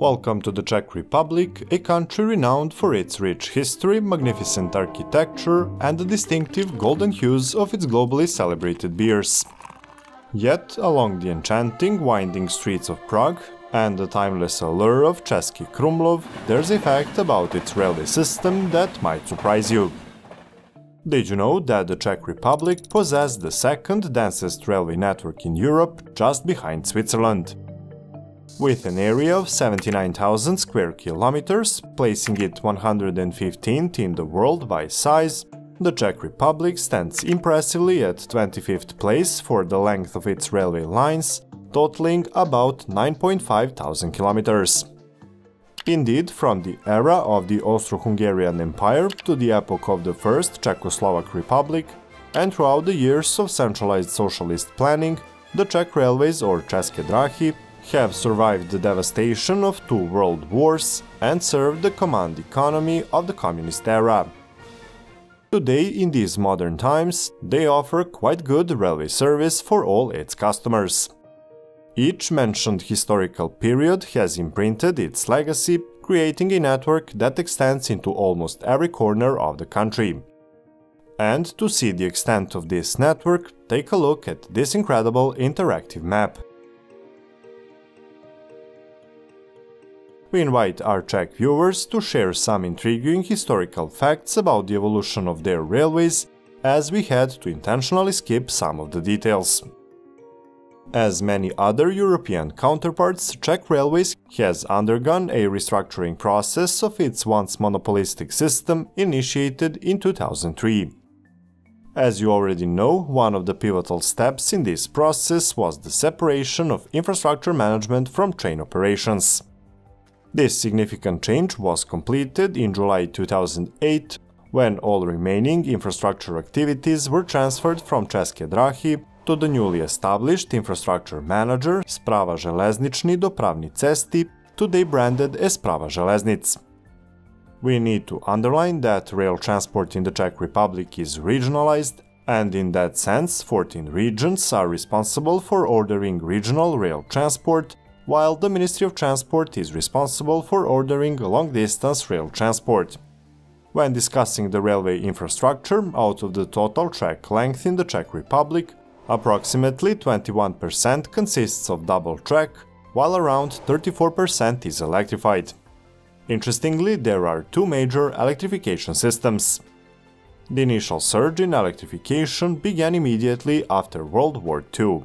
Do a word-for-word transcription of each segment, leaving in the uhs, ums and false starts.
Welcome to the Czech Republic, a country renowned for its rich history, magnificent architecture and the distinctive golden hues of its globally celebrated beers. Yet, along the enchanting, winding streets of Prague and the timeless allure of Český Krumlov, there's a fact about its railway system that might surprise you. Did you know that the Czech Republic possessed the second densest railway network in Europe, just behind Switzerland? With an area of seventy-nine thousand square kilometers, placing it one hundred fifteenth in the world by size, the Czech Republic stands impressively at twenty-fifth place for the length of its railway lines, totaling about nine point five thousand kilometers. Indeed, from the era of the Austro-Hungarian Empire to the epoch of the First Czechoslovak Republic, and throughout the years of centralized socialist planning, the Czech railways, or České dráhy, have survived the devastation of two world wars and served the command economy of the communist era. Today, in these modern times, they offer quite good railway service for all its customers. Each mentioned historical period has imprinted its legacy, creating a network that extends into almost every corner of the country. And to see the extent of this network, take a look at this incredible interactive map. We invite our Czech viewers to share some intriguing historical facts about the evolution of their railways, as we had to intentionally skip some of the details. As many other European counterparts, Czech Railways has undergone a restructuring process of its once monopolistic system, initiated in two thousand three. As you already know, one of the pivotal steps in this process was the separation of infrastructure management from train operations. This significant change was completed in July two thousand eight, when all remaining infrastructure activities were transferred from České dráhy to the newly established infrastructure manager Správa železniční dopravní cesty, today branded as Správa železnic. We need to underline that rail transport in the Czech Republic is regionalized, and in that sense fourteen regions are responsible for ordering regional rail transport, while the Ministry of Transport is responsible for ordering long-distance rail transport. When discussing the railway infrastructure, out of the total track length in the Czech Republic, approximately twenty-one percent consists of double track, while around thirty-four percent is electrified. Interestingly, there are two major electrification systems. The initial surge in electrification began immediately after World War Two.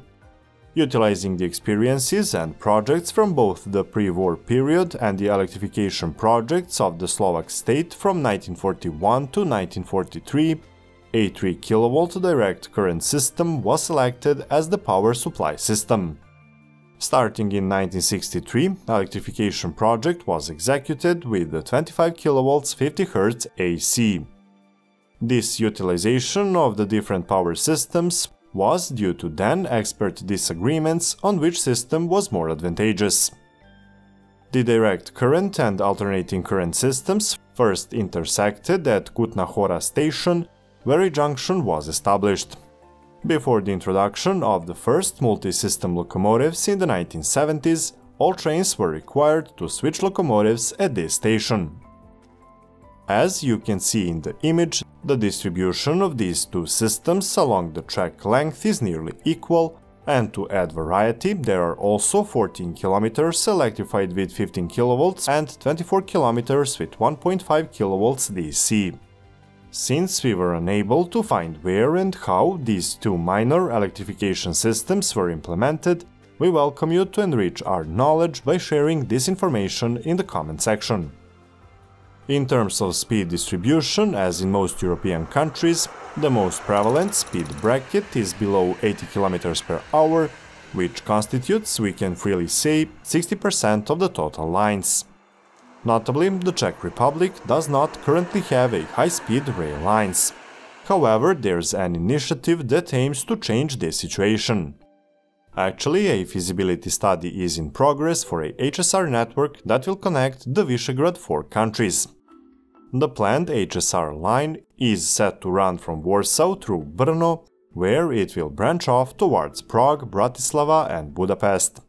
Utilizing the experiences and projects from both the pre-war period and the electrification projects of the Slovak state from nineteen forty-one to nineteen forty-three, a three kilovolt direct current system was selected as the power supply system. Starting in nineteen sixty-three, electrification project was executed with the twenty-five kilovolts fifty hertz A C. This utilization of the different power systems was due to then expert disagreements on which system was more advantageous. The direct current and alternating current systems first intersected at Kutná Hora station, where a junction was established. Before the introduction of the first multi-system locomotives in the nineteen seventies, all trains were required to switch locomotives at this station. As you can see in the image, the distribution of these two systems along the track length is nearly equal, and to add variety, there are also fourteen kilometers electrified with fifteen kilovolts and twenty-four kilometers with one point five kilovolts D C. Since we were unable to find where and how these two minor electrification systems were implemented, we welcome you to enrich our knowledge by sharing this information in the comment section. In terms of speed distribution, as in most European countries, the most prevalent speed bracket is below eighty kilometers per hour, which constitutes, we can freely say, sixty percent of the total lines. Notably, the Czech Republic does not currently have a high-speed rail lines. However, there's an initiative that aims to change this situation. Actually, a feasibility study is in progress for a H S R network that will connect the Visegrad four countries. The planned H S R line is set to run from Warsaw through Brno, where it will branch off towards Prague, Bratislava and Budapest.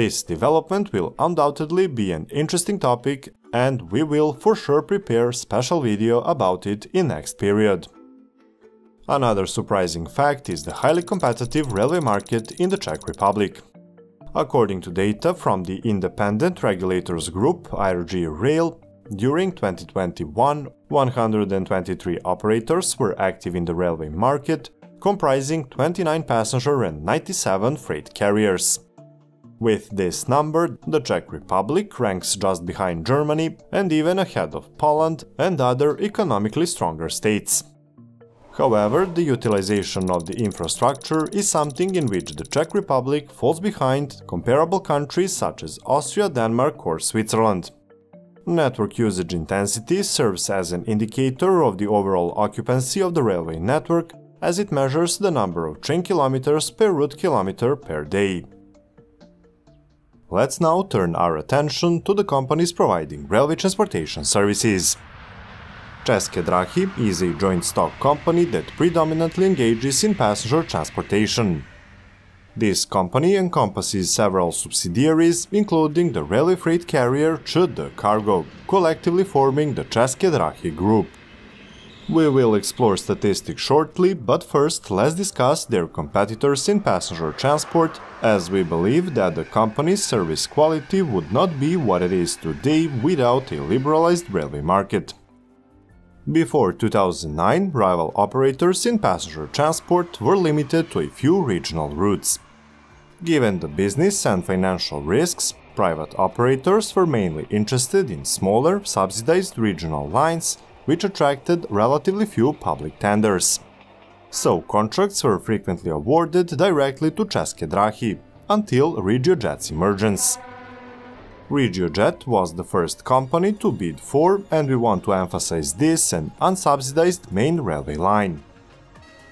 This development will undoubtedly be an interesting topic, and we will for sure prepare special video about it in next period. Another surprising fact is the highly competitive railway market in the Czech Republic. According to data from the Independent Regulators Group I R G Rail, during twenty twenty-one, one hundred twenty-three operators were active in the railway market, comprising twenty-nine passenger and ninety-seven freight carriers. With this number, the Czech Republic ranks just behind Germany and even ahead of Poland and other economically stronger states. However, the utilization of the infrastructure is something in which the Czech Republic falls behind comparable countries such as Austria, Denmark or Switzerland. Network usage intensity serves as an indicator of the overall occupancy of the railway network, as it measures the number of train kilometers per route kilometer per day. Let's now turn our attention to the companies providing railway transportation services. České dráhy is a joint-stock company that predominantly engages in passenger transportation. This company encompasses several subsidiaries, including the railway freight carrier Č D Cargo, collectively forming the České dráhy group. We will explore statistics shortly, but first let's discuss their competitors in passenger transport, as we believe that the company's service quality would not be what it is today without a liberalized railway market. Before two thousand nine, rival operators in passenger transport were limited to a few regional routes. Given the business and financial risks, private operators were mainly interested in smaller, subsidized regional lines, which attracted relatively few public tenders. So contracts were frequently awarded directly to České dráhy, until RegioJet's emergence. RegioJet was the first company to bid for, and we want to emphasize this, an unsubsidized main railway line.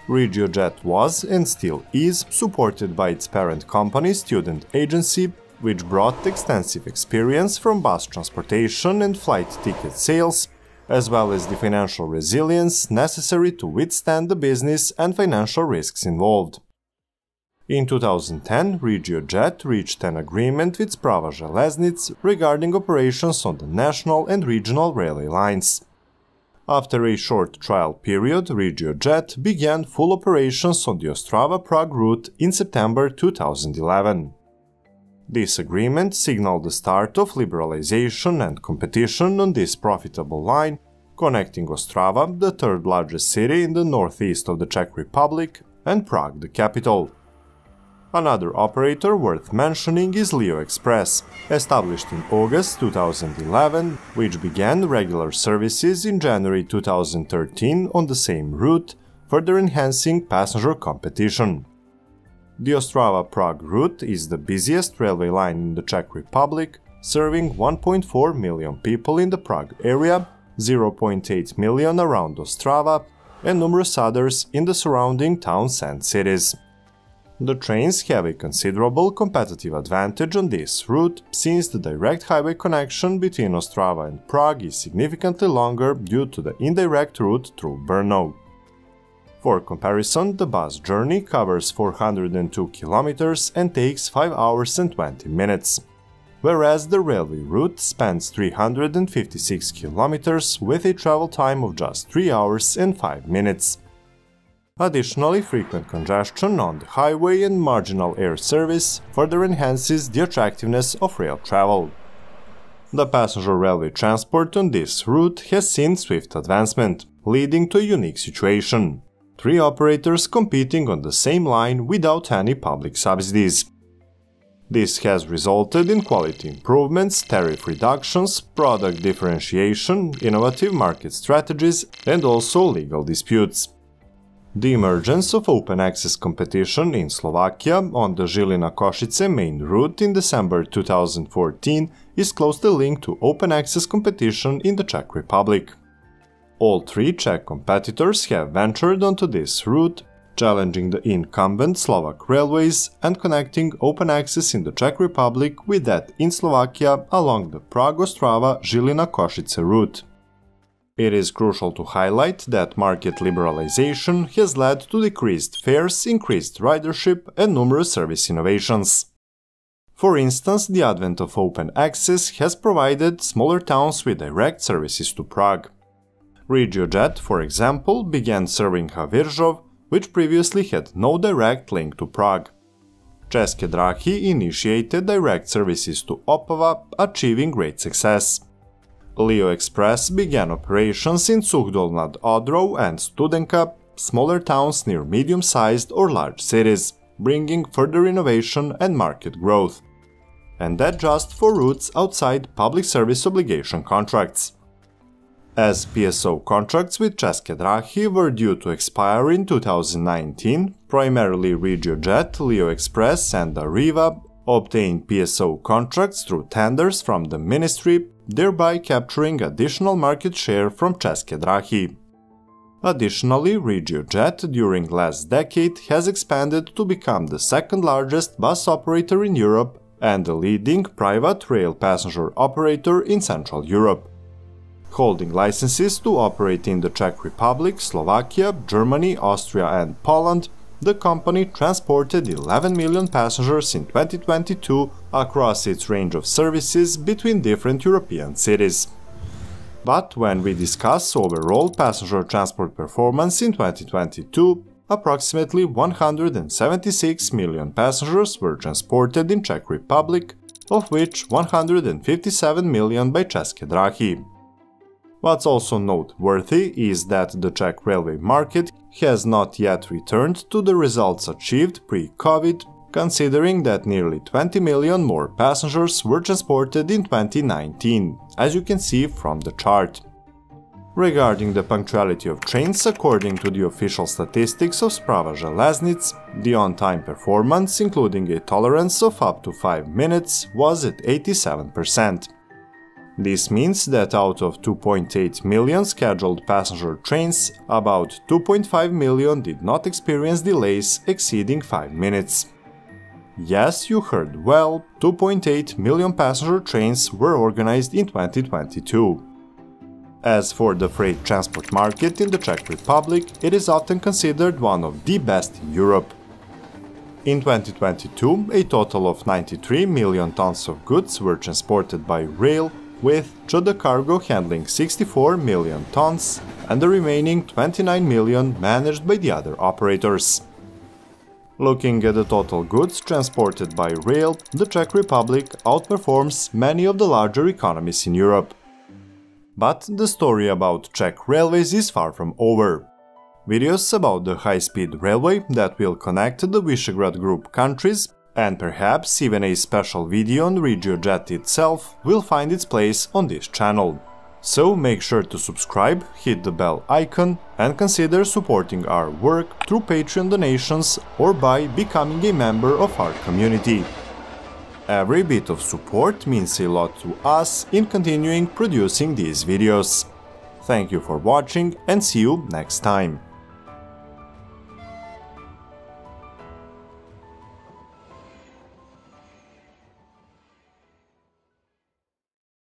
RegioJet was, and still is, supported by its parent company Student Agency, which brought extensive experience from bus transportation and flight ticket sales, as well as the financial resilience necessary to withstand the business and financial risks involved. In two thousand ten, RegioJet reached an agreement with Správa železnic regarding operations on the national and regional railway lines. After a short trial period, RegioJet began full operations on the Ostrava-Prague route in September two thousand eleven. This agreement signaled the start of liberalization and competition on this profitable line, connecting Ostrava, the third largest city in the northeast of the Czech Republic, and Prague, the capital. Another operator worth mentioning is Leo Express, established in August two thousand eleven, which began regular services in January two thousand thirteen on the same route, further enhancing passenger competition. The Ostrava-Prague route is the busiest railway line in the Czech Republic, serving one point four million people in the Prague area, zero point eight million around Ostrava, and numerous others in the surrounding towns and cities. The trains have a considerable competitive advantage on this route, since the direct highway connection between Ostrava and Prague is significantly longer due to the indirect route through Brno. For comparison, the bus journey covers four hundred two kilometers and takes five hours and twenty minutes, whereas the railway route spans three hundred fifty-six kilometers with a travel time of just three hours and five minutes. Additionally, frequent congestion on the highway and marginal air service further enhances the attractiveness of rail travel. The passenger railway transport on this route has seen swift advancement, leading to a unique situation: three operators competing on the same line without any public subsidies. This has resulted in quality improvements, tariff reductions, product differentiation, innovative market strategies, and also legal disputes. The emergence of open access competition in Slovakia on the Žilina Košice main route in December two thousand fourteen is closely linked to open access competition in the Czech Republic. All three Czech competitors have ventured onto this route, challenging the incumbent Slovak railways and connecting open access in the Czech Republic with that in Slovakia along the Prague-Ostrava-Žilina Košice route. It is crucial to highlight that market liberalization has led to decreased fares, increased ridership, and numerous service innovations. For instance, the advent of open access has provided smaller towns with direct services to Prague. RegioJet, for example, began serving Havířov, which previously had no direct link to Prague. České Dráhy initiated direct services to Opava, achieving great success. Leo Express began operations in Suchdol nad Odrou and Studenka, smaller towns near medium-sized or large cities, bringing further innovation and market growth. And that just for routes outside public service obligation contracts. As P S O contracts with České Dráhy were due to expire in two thousand nineteen, primarily RegioJet, Leo Express and Arriva obtained P S O contracts through tenders from the ministry, thereby capturing additional market share from České Dráhy. Additionally, RegioJet during last decade has expanded to become the second largest bus operator in Europe and the leading private rail passenger operator in Central Europe, holding licenses to operate in the Czech Republic, Slovakia, Germany, Austria and Poland. The company transported eleven million passengers in twenty twenty-two across its range of services between different European cities. But when we discuss overall passenger transport performance in twenty twenty-two, approximately one hundred seventy-six million passengers were transported in Czech Republic, of which one hundred fifty-seven million by České Dráhy. What's also noteworthy is that the Czech railway market has not yet returned to the results achieved pre-COVID, considering that nearly twenty million more passengers were transported in twenty nineteen, as you can see from the chart. Regarding the punctuality of trains, according to the official statistics of Správa železnic, the on-time performance, including a tolerance of up to five minutes, was at eighty-seven percent. This means that out of two point eight million scheduled passenger trains, about two point five million did not experience delays exceeding five minutes. Yes, you heard well, two point eight million passenger trains were organized in twenty twenty-two. As for the freight transport market in the Czech Republic, it is often considered one of the best in Europe. In twenty twenty-two, a total of ninety-three million tons of goods were transported by rail, with Č D Cargo handling sixty-four million tons and the remaining twenty-nine million managed by the other operators. Looking at the total goods transported by rail, the Czech Republic outperforms many of the larger economies in Europe. But the story about Czech railways is far from over. Videos about the high-speed railway that will connect the Visegrád Group countries, and perhaps even a special video on RegioJet itself, will find its place on this channel. So make sure to subscribe, hit the bell icon and consider supporting our work through Patreon donations or by becoming a member of our community. Every bit of support means a lot to us in continuing producing these videos. Thank you for watching and see you next time.